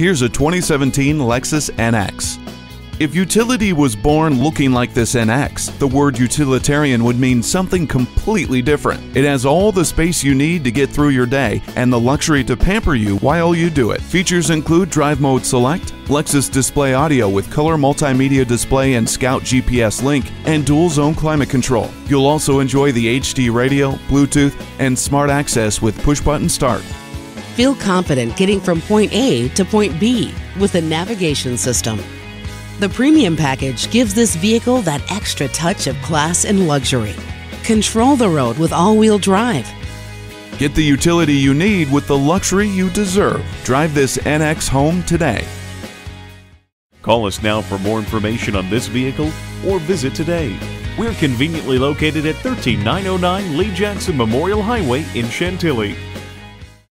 Here's a 2017 Lexus NX. If utility was born looking like this NX, the word utilitarian would mean something completely different. It has all the space you need to get through your day and the luxury to pamper you while you do it. Features include Drive Mode Select, Lexus Display Audio with color multimedia display and Scout GPS link, and dual zone climate control. You'll also enjoy the HD radio, Bluetooth, and smart access with push button start. Feel confident getting from point A to point B with a navigation system. The premium package gives this vehicle that extra touch of class and luxury. Control the road with all-wheel drive. Get the utility you need with the luxury you deserve. Drive this NX home today. Call us now for more information on this vehicle or visit today. We're conveniently located at 13909 Lee Jackson Memorial Highway in Chantilly.